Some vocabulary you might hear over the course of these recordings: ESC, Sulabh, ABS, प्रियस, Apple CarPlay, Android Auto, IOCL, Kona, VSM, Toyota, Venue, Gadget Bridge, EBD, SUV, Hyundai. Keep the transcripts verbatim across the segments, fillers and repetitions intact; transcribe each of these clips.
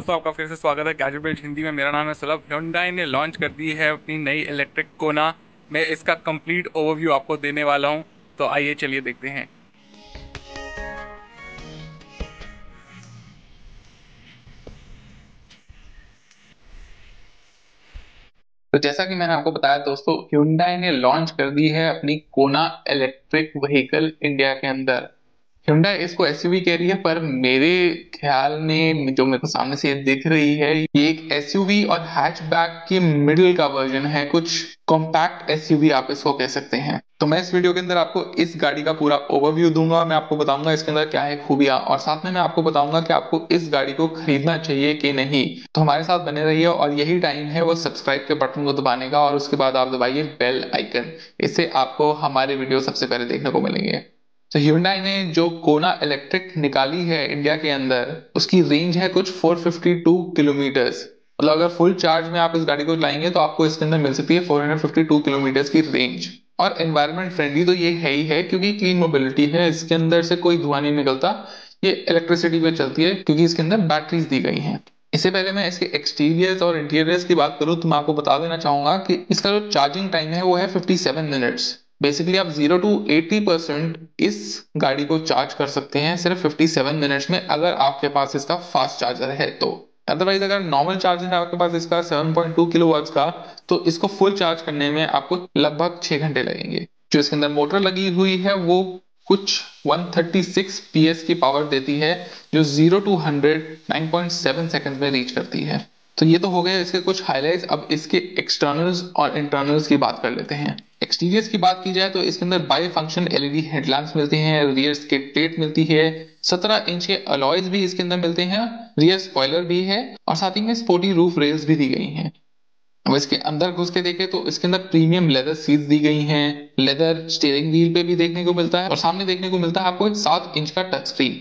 दोस्तों आपका फिर से स्वागत है गैजेट ब्रिज हिंदी में। मेरा नाम है सुलभ। Hyundai ने लॉन्च कर दी है अपनी नई इलेक्ट्रिक कोना। मैं इसका कंप्लीट ओवरव्यू आपको देने वाला हूं, तो आइए चलिए देखते हैं। तो जैसा कि मैंने आपको बताया दोस्तों, Hyundai ने लॉन्च कर दी है अपनी कोना इलेक्ट्रिक व्हीकल इंडिया के अंदर। Hyundai इसको एसयूवी कह रही है, पर मेरे ख्याल में जो मेरे को सामने से दिख रही है ये एक एसयूवी और हैचबैक के मिडिल का वर्जन है, कुछ कॉम्पैक्ट एसयूवी आप इसको कह सकते हैं। तो मैं इस वीडियो के अंदर आपको इस गाड़ी का पूरा ओवरव्यू दूंगा। मैं आपको बताऊंगा इसके अंदर क्या है खूबियां, और साथ में मैं आपको बताऊंगा कि आपको इस गाड़ी को खरीदना चाहिए कि नहीं। तो हमारे साथ बने रहिए, और यही टाइम है वो सब्सक्राइब के बटन को दबाने का, और उसके बाद आप दबाइए बेल आइकन। इससे आपको हमारे वीडियो सबसे पहले देखने को मिलेंगे। तो Hyundai ने जो कोना इलेक्ट्रिक निकाली है इंडिया के अंदर, उसकी रेंज है कुछ चार सौ बावन किलोमीटर्स। मतलब अगर फुल चार्ज में आप इस गाड़ी को लाएंगे तो आपको इसके अंदर मिल सकती है चार सौ बावन किलोमीटर्स की रेंज। और एनवायरनमेंट फ्रेंडली तो ये है ही है, क्योंकि क्लीन मोबिलिटी है। इसके अंदर से कोई धुआं नहीं निकलता, ये इलेक्ट्रिसिटी पे चलती है, क्योंकि इसके अंदर बैटरीज दी गई हैं। इससे पहले मैं इसके एक्सटीरियर्स और इंटीरियर्स की बात करूँ तो मैं आपको बता देना चाहूंगा कि इसका जो चार्जिंग टाइम है वो है फिफ्टी सेवन मिनट्स। बेसिकली आप जीरो टू एटी परसेंट इस गाड़ी को चार्ज कर सकते हैं सिर्फ फिफ्टी सेवन मिनट्स में, अगर आपके पास इसका फास्ट चार्जर है तो। अदरवाइज अगर नॉर्मल चार्जर है आपके पास इसका सेवन पॉइंट टू किलोवाट का, तो इसको फुल चार्ज करने में आपको लगभग छह घंटे लगेंगे। जो इसके अंदर मोटर लगी हुई है वो कुछ one thirty six P S की पावर देती है, जो zero to hundred nine point seven second में रीच करती है। तो ये तो हो गया इसके कुछ हाईलाइट्स। अब इसके एक्सटर्नल्स और इंटरनल्स की बात कर लेते हैं। एक्सटीरियर्स की बात की जाए तो इसके अंदर बाई फंक्शन एलईडी हेडलैम्प्स मिलते हैं, रियर स्किड प्लेट मिलती है, सत्रह इंच के अलॉयज भी इसके अंदर मिलते हैं, रियर स्पॉइलर भी है, और साथ ही में स्पोर्टी रूफ रेल्स भी दी गई हैं। अब इसके अंदर घुस के देखें तो इसके अंदर प्रीमियम लेदर सीट दी गई हैं, लेदर स्टीयरिंग व्हील पे भी देखने को मिलता है, और सामने देखने को मिलता है आपको एक सात इंच का टच स्क्रीन।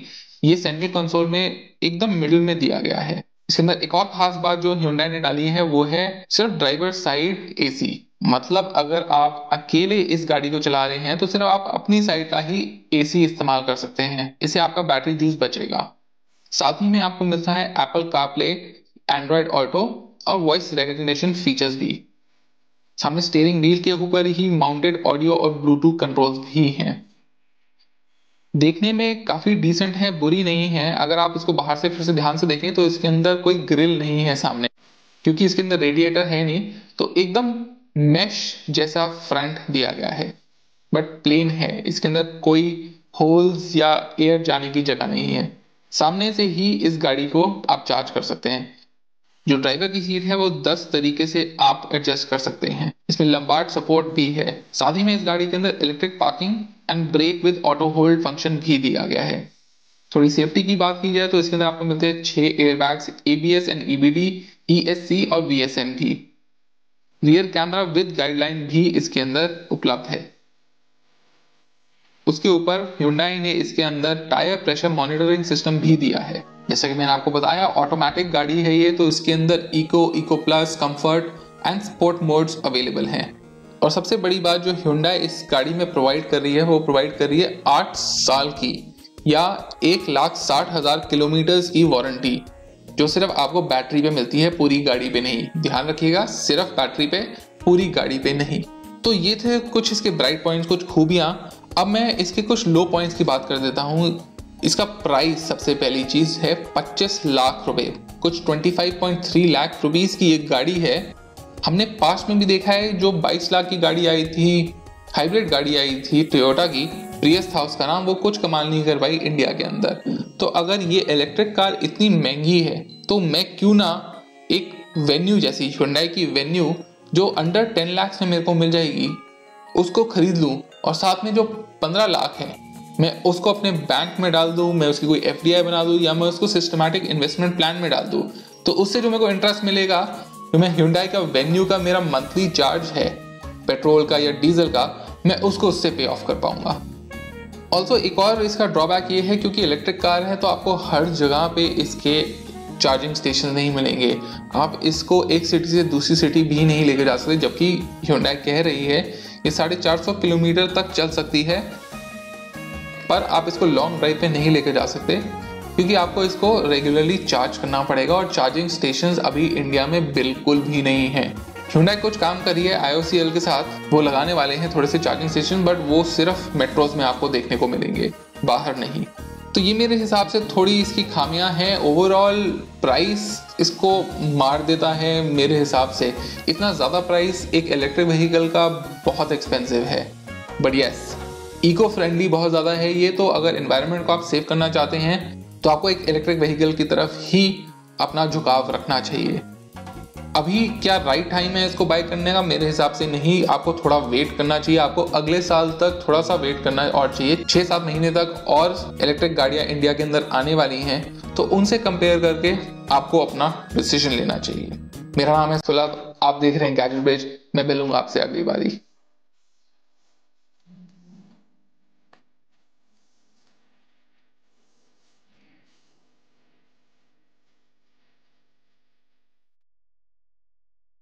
ये सेंट्रल कंसोल में एकदम मिडिल में दिया गया है। इसके अंदर एक और खास बात जो Hyundai ने डाली है वो है सिर्फ ड्राइवर साइड एसी। मतलब अगर आप अकेले इस गाड़ी को चला रहे हैं तो सिर्फ आप अपनी साइड का ही एसी इस्तेमाल कर सकते हैं, इससे आपका बैटरी जूस बचेगा। साथ ही में आपको मिलता है Apple CarPlay, Android Auto और वॉइस रिकग्निशन फीचर्स भी। सामने स्टीयरिंग व्हील के ऊपर ही माउंटेड ऑडियो और ब्लूटूथ कंट्रोल्स भी हैं। देखने में काफी डिसेंट है, बुरी नहीं है। अगर आप इसको बाहर से फिर से ध्यान से देखें तो इसके अंदर कोई ग्रिल नहीं है सामने, क्योंकि इसके अंदर रेडिएटर है नहीं, तो एकदम मैश जैसा फ्रंट दिया गया है, बट प्लेन है। इसके अंदर कोई होल्स या एयर जाने की जगह नहीं है। सामने से ही इस गाड़ी को आप चार्ज कर सकते हैं। जो ड्राइवर की सीट है वो दस तरीके से आप एडजस्ट कर सकते हैं। इसमें लंबार्ड सपोर्ट भी है। साथ ही में इस गाड़ी के अंदर electric parking and brake with auto hold function भी दिया गया है। थोड़ी सेफ्टी की बात की जाए तो इसके अंदर आपको मिलते हैं छह airbags, A B S and E B D, E S C और वी एस एम भी। रियर कैमरा विद गाइडलाइन भी इसके अंदर उपलब्ध है। उसके ऊपर Hyundai ने इसके अंदर टायर प्रेशर मॉनिटरिंग सिस्टम भी दिया है। जैसा कि मैंने आपको बताया ऑटोमेटिक गाड़ी है ये, तो इसके अंदर eco, eco plus, comfort and sport modes available हैं। और सबसे बड़ी बात जो Hyundai इस गाड़ी में प्रोवाइड कर रही है वो प्रोवाइड कर रही है आठ साल की या एक लाख साठ हजार किलोमीटर्स की वारंटी, जो सिर्फ आपको बैटरी पे मिलती है, पूरी गाड़ी पे नहीं। ध्यान रखिएगा, सिर्फ बैटरी पे, पूरी गाड़ी पे नहीं। तो ये थे कुछ इसके ब्राइट पॉइंट्स, कुछ खूबियाँ। अब मैं इसके कुछ लो पॉइंट्स की बात कर देता हूँ। इसका प्राइस सबसे पहली चीज है पच्चीस लाख रुपए, कुछ पच्चीस पॉइंट तीन लाख रुपीस की एक गाड़ी है। हमने पास में भी देखा है, जो बाईस लाख की गाड़ी आई थी, हाइब्रिड गाड़ी आई थी टोयोटा की, प्रियस था उसका नाम, वो कुछ कमाल नहीं कर पाई इंडिया के अंदर। तो अगर ये इलेक्ट्रिक कार इतनी महंगी है तो मैं क्यों ना एक वेन्यू जैसी Hyundai की वेन्यू जो अंडर टेन लाख में मेरे को मिल जाएगी उसको खरीद लूँ, और साथ में जो पंद्रह लाख है मैं उसको अपने बैंक में डाल दूं, मैं उसकी कोई एफ डी आई बना दूं, या मैं उसको सिस्टमैटिक इन्वेस्टमेंट प्लान में डाल दूं। तो उससे जो मेरे को इंटरेस्ट मिलेगा, तो मैं Hyundai का वेन्यू का मेरा मंथली चार्ज है पेट्रोल का या डीजल का, मैं उसको उससे पे ऑफ कर पाऊंगा। ऑल्सो एक और इसका ड्रॉबैक ये है, क्योंकि इलेक्ट्रिक कार है तो आपको हर जगह पे इसके चार्जिंग स्टेशन नहीं मिलेंगे। आप इसको एक सिटी से दूसरी सिटी भी नहीं लेकर जा सकते, जबकि Hyundai कह रही है ये साढ़े चार सौ किलोमीटर तक चल सकती है, पर आप इसको लॉन्ग ड्राइव पे नहीं लेकर जा सकते। क्योंकि आपको इसको रेगुलरली चार्ज करना पड़ेगा और चार्जिंग स्टेशंस अभी इंडिया में बिल्कुल भी नहीं हैं। Hyundai कुछ काम करी है आई ओ सी एल के साथ, वो लगाने वाले हैं थोड़े से चार्जिंग स्टेशन, बट वो सिर्फ मेट्रोज में आपको देखने को मिलेंगे, बाहर नहीं। तो ये मेरे हिसाब से थोड़ी इसकी खामियां हैं। ओवरऑल प्राइस इसको मार देता है मेरे हिसाब से, इतना ज़्यादा प्राइस एक इलेक्ट्रिक व्हीकल का बहुत एक्सपेंसिव है। बट यस, इको फ्रेंडली बहुत ज़्यादा है ये, तो अगर एनवायरनमेंट को आप सेव करना चाहते हैं तो आपको एक इलेक्ट्रिक व्हीकल की तरफ ही अपना झुकाव रखना चाहिए। अभी क्या राइट टाइम है इसको बाय करने का? मेरे हिसाब से नहीं, आपको थोड़ा वेट करना चाहिए, आपको अगले साल तक थोड़ा सा वेट करना और चाहिए। छः सात महीने तक और इलेक्ट्रिक गाड़ियाँ इंडिया के अंदर आने वाली हैं, तो उनसे कंपेयर करके आपको अपना डिसीजन लेना चाहिए। मेरा नाम है सुलभ, आप देख रहे हैं गैजेट ब्रिज, मैं मिलूंगा आपसे अगली बारी।